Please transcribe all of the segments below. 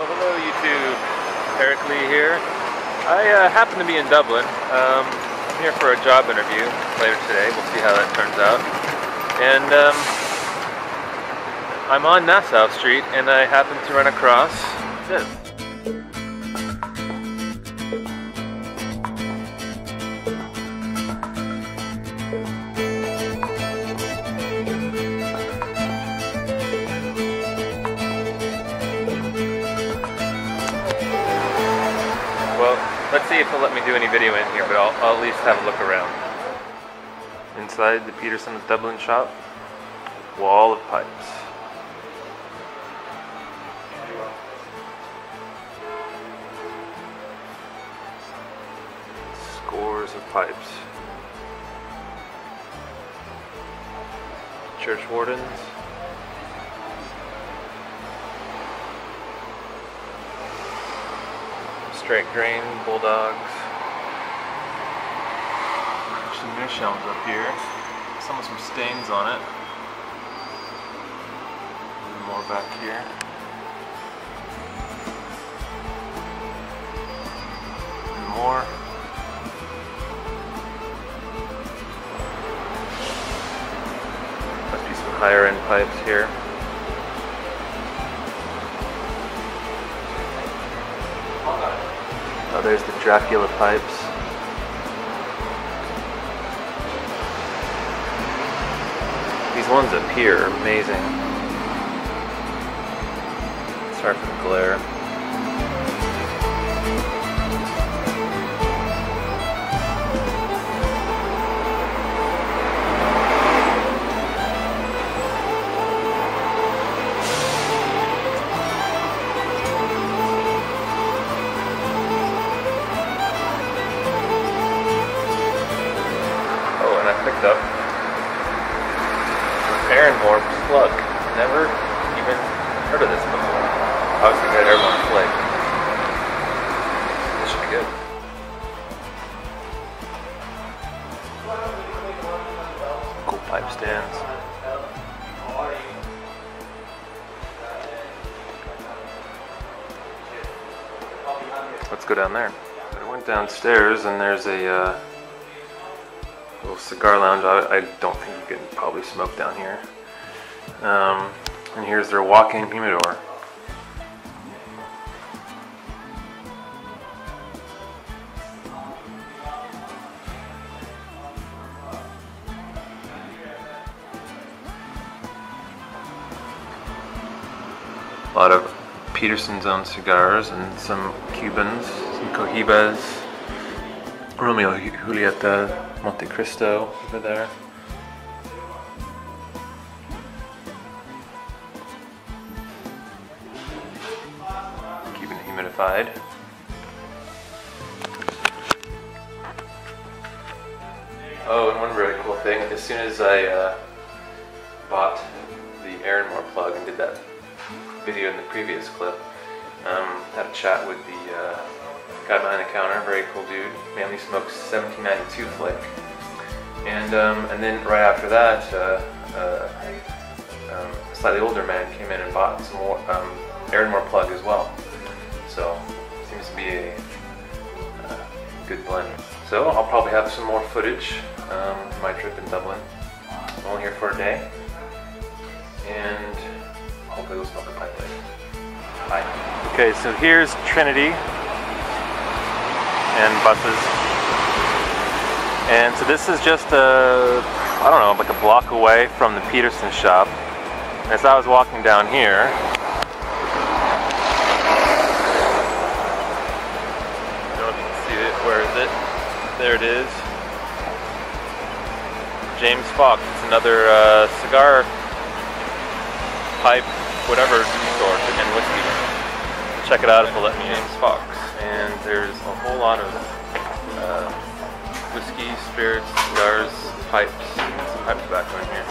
Well, hello YouTube, Eric Lee here. I happen to be in Dublin. I'm here for a job interview later today. We'll see how that turns out. And I'm on Nassau Street and I happen to run across this. Let's see if they'll let me do any video in here, but I'll at least have a look around. Inside the Peterson's Dublin shop, wall of pipes. Scores of pipes. Churchwardens. Straight grain, bulldogs. Some new shelves up here. Some with some stains on it. And more back here. And more. Must be some higher end pipes here. Oh, there's the Dracula pipes. These ones up here are amazing. Sorry for the glare. Up Erinmore Plug. Never even heard of this before. I was thinking Erinmore Flake. This should be good. Cool pipe stands. Let's go down there. I went downstairs and there's a little cigar lounge. I don't think you can probably smoke down here. And here's their walk-in humidor. A lot of Peterson's own cigars and some Cubans, some Cohibas, Romeo Julieta, Monte Cristo over there. Keeping it humidified. Oh, and one really cool thing, as soon as I bought the Erinmore Plug and did that video in the previous clip, had a chat with the guy behind the counter, very cool dude. Mainly smokes 1792 Flake. And then right after that, a slightly older man came in and bought some more Erinmore Plug as well. So seems to be a good blend. So I'll probably have some more footage of my trip in Dublin. I'm only here for a day, and hopefully we'll smoke a pipe later. Bye. Okay, so here's Trinity. And buses, and so this is just a, I don't know, like a block away from the Peterson shop. As I was walking down here, I don't know if you can see it, where is it? There it is. James Fox, it's another cigar, pipe, whatever store, and whiskey. Check it out if it'll let me. James Fox. And there's a whole lot of whiskey, spirits, cigars, pipes, and some pipe tobacco in here.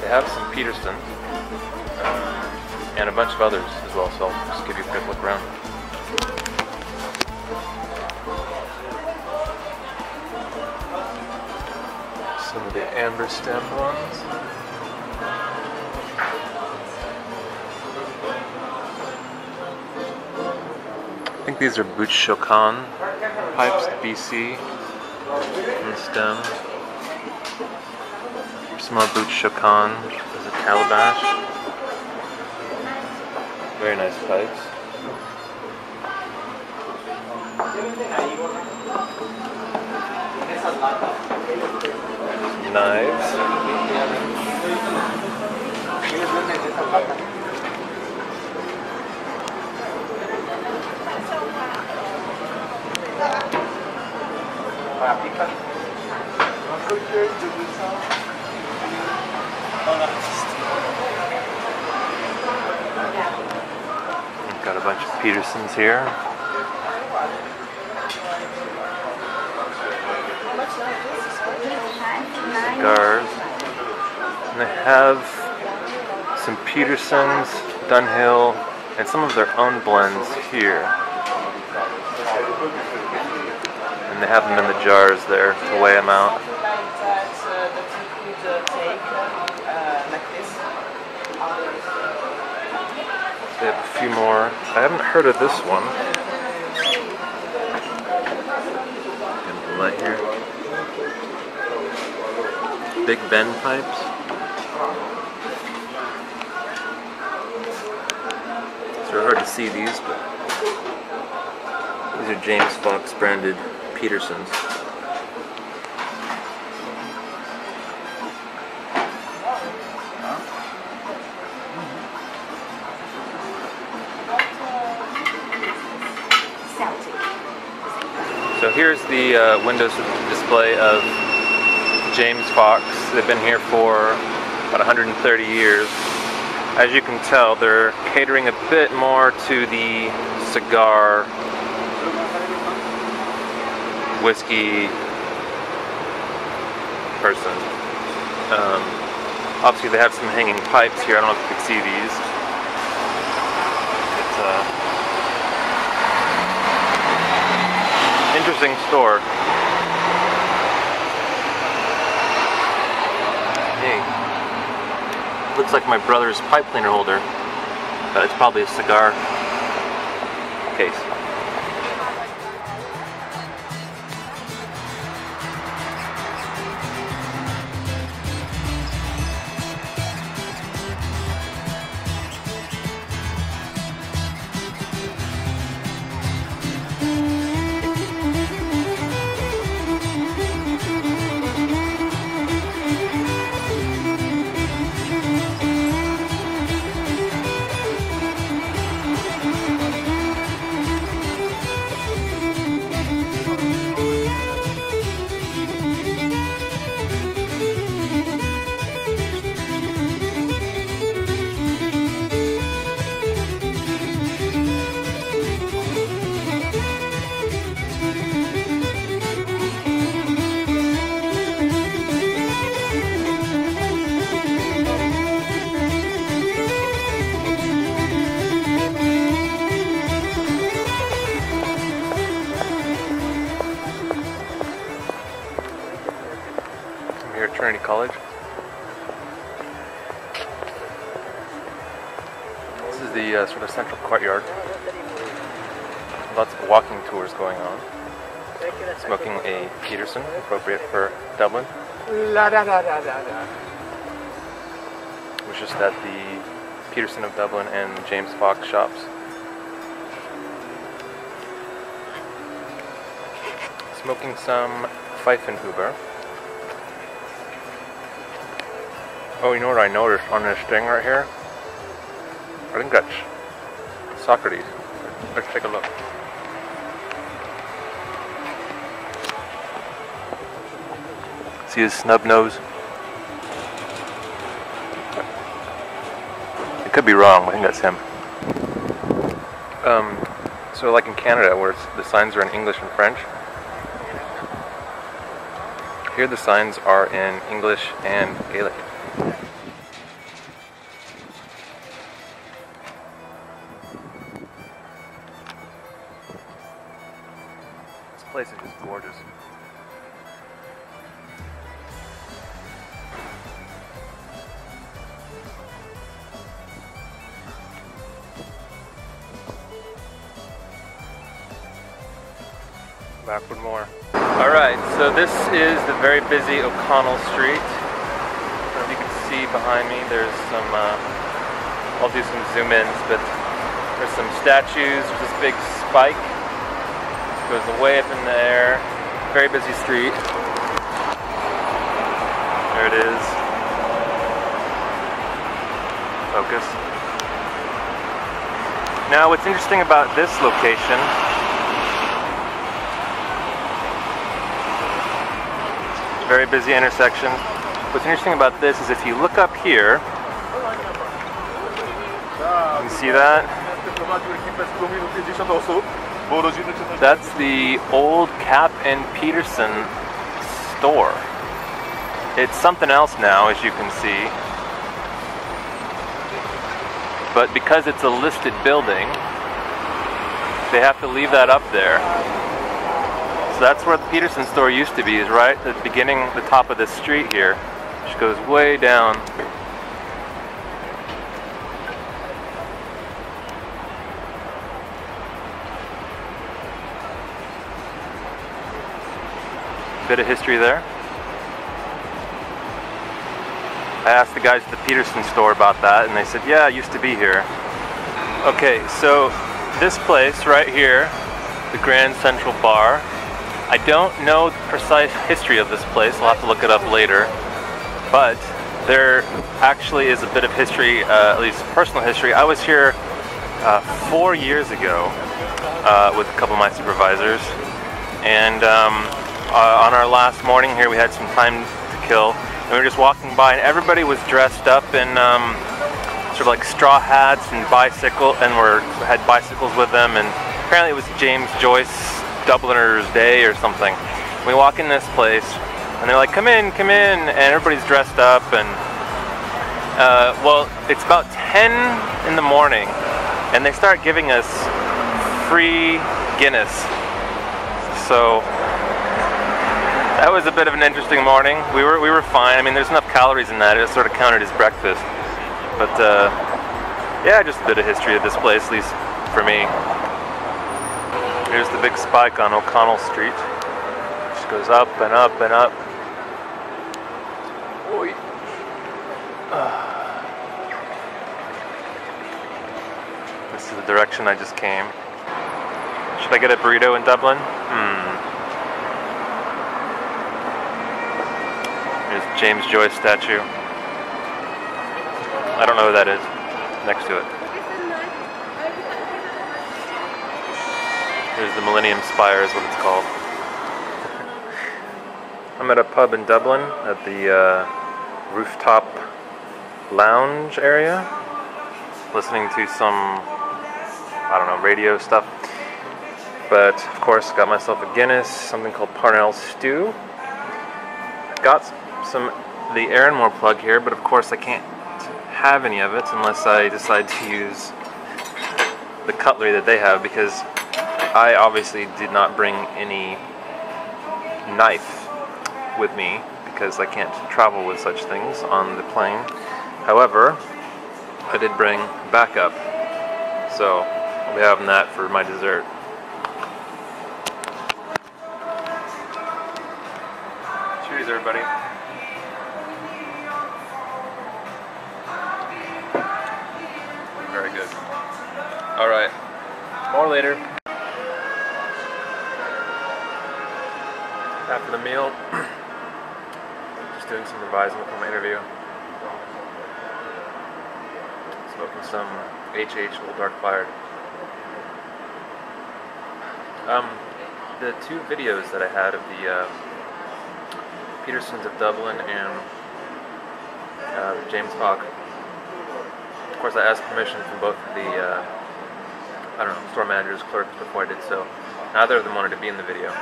They have some Peterson and a bunch of others as well, so I'll just give you a quick look around. Some of the amber stem ones. I think these are Butchokan pipes, BC, and stem. Some more Butchokan as a calabash. Very nice pipes. Knives. We've got a bunch of Peterson's here. Cigars. And they have some Peterson's, Dunhill, and some of their own blends here. And they have them in the jars there to weigh them out. They have a few more. I haven't heard of this one. Light here. Big Ben pipes. It's really hard to see these, but these are James Fox branded Peterson's. So here's the windows display of James Fox. They've been here for about 130 years. As you can tell, they're catering a bit more to the cigar, whiskey person. Obviously, they have some hanging pipes here. I don't know if you can see these. It's interesting store. Hey, looks like my brother's pipe cleaner holder, but it's probably a cigar case. Trinity College. This is the sort of central courtyard. Lots of walking tours going on. Smoking a Peterson, appropriate for Dublin. It was just at the Peterson of Dublin and James Fox shops. Smoking some Pfeifenhuber. Oh, you know what I noticed on this thing right here? I think that's Socrates. Let's take a look. See his snub nose? It could be wrong, but I think that's him. So like in Canada, where the signs are in English and French, here the signs are in English and Gaelic. This place is just gorgeous. back with more. Alright, so this is the very busy O'Connell Street. As you can see behind me, there's some, I'll do some zoom-ins, but there's some statues, there's this big spike. It goes way up in the air. Very busy street. There it is. Focus. Now what's interesting about this location . Very busy intersection. What's interesting about this is if you look up here, you can see that? That's the old Cap and Peterson store. It's something else now, as you can see. But because it's a listed building, they have to leave that up there. So that's where the Peterson store used to be, is right at the beginning, the top of this street here, which goes way down. Bit of history there. I asked the guys at the Peterson store about that, and they said, yeah, it used to be here. Okay, so this place right here, the Grand Central Bar, I don't know the precise history of this place, I'll have to look it up later, but there actually is a bit of history, at least personal history. I was here 4 years ago with a couple of my supervisors, and on our last morning here we had some time to kill, and we were just walking by and everybody was dressed up in sort of like straw hats and had bicycles with them, and apparently it was James Joyce Dubliner's Day or something. We walk in this place and they're like, come in, and everybody's dressed up, and well, it's about 10 in the morning and they start giving us free Guinness. So that was a bit of an interesting morning. We were fine. I mean, there's enough calories in that, it sort of counted as breakfast. But yeah, just a bit of history of this place, at least for me. Here's the big spike on O'Connell Street. It just goes up and up and up. Oy. This is the direction I just came. Should I get a burrito in Dublin? Here's James Joyce statue. I don't know who that is. Next to it. There's the Millennium Spire, is what it's called. I'm at a pub in Dublin at the rooftop lounge area, listening to some, I don't know, radio stuff. But of course, got myself a Guinness, something called Parnell's Stew. Got some the Erinmore Plug here, but of course I can't have any of it unless I decide to use the cutlery that they have, because I obviously did not bring any knife with me because I can't travel with such things on the plane. However, I did bring backup, so I'll be having that for my dessert. Cheers, everybody. Very good. All right, more later. After the meal, just doing some revising for my interview. Smoking some HH Old Dark Fired. The two videos that I had of the Peterson's of Dublin and James Fox. Of course, I asked permission from both of the I don't know, store managers, clerks before I did so. Neither of them wanted to be in the video.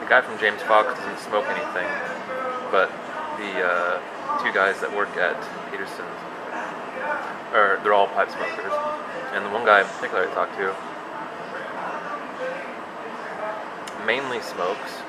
The guy from James Fox doesn't smoke anything, but the two guys that work at Peterson's, they're all pipe smokers, and the one guy in particular I talked to mainly smokes,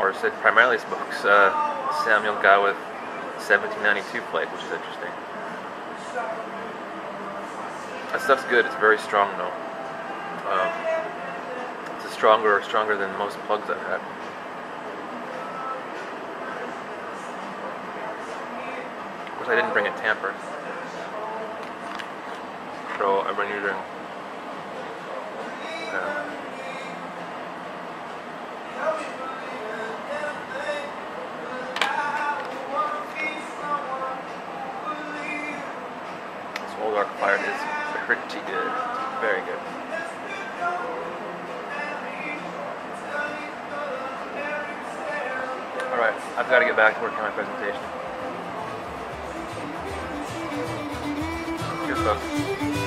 or said primarily smokes, Samuel Gawith 1792 Flake, which is interesting. That stuff's good, it's very strong though. stronger than most plugs I've had. Of course, I didn't bring a tamper, so I've been using this Old Dark Fired is pretty good, it's very good. Alright, I've got to get back to working on my presentation. Cheers, folks.